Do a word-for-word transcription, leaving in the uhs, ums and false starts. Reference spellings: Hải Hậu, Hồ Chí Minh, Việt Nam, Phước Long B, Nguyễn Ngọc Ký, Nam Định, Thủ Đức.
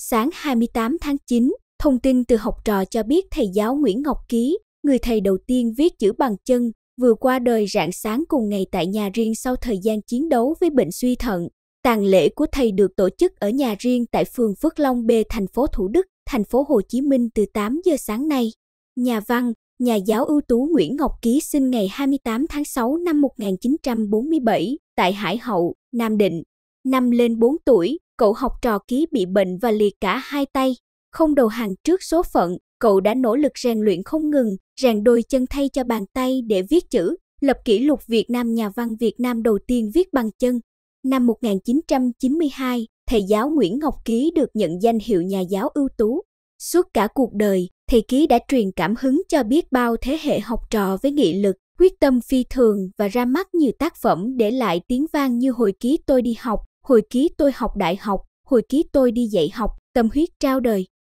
Sáng hai mươi tám tháng chín, thông tin từ học trò cho biết thầy giáo Nguyễn Ngọc Ký, người thầy đầu tiên viết chữ bằng chân, vừa qua đời rạng sáng cùng ngày tại nhà riêng sau thời gian chiến đấu với bệnh suy thận. Tang lễ của thầy được tổ chức ở nhà riêng tại phường Phước Long B, thành phố Thủ Đức, thành phố Hồ Chí Minh từ tám giờ sáng nay. Nhà văn, nhà giáo ưu tú Nguyễn Ngọc Ký sinh ngày hai mươi tám tháng sáu năm một nghìn chín trăm bốn mươi bảy tại Hải Hậu, Nam Định. Năm lên bốn tuổi, cậu học trò Ký bị bệnh và liệt cả hai tay. Không đầu hàng trước số phận, cậu đã nỗ lực rèn luyện không ngừng, rèn đôi chân thay cho bàn tay để viết chữ, lập kỷ lục Việt Nam nhà văn Việt Nam đầu tiên viết bằng chân. Năm một nghìn chín trăm chín mươi hai, thầy giáo Nguyễn Ngọc Ký được nhận danh hiệu nhà giáo ưu tú. Suốt cả cuộc đời, thầy Ký đã truyền cảm hứng cho biết bao thế hệ học trò với nghị lực, quyết tâm phi thường và ra mắt nhiều tác phẩm để lại tiếng vang như Hồi Ký tôi đi học, Hồi Ký tôi học đại học, Hồi Ký tôi đi dạy học, Tâm huyết trao đời.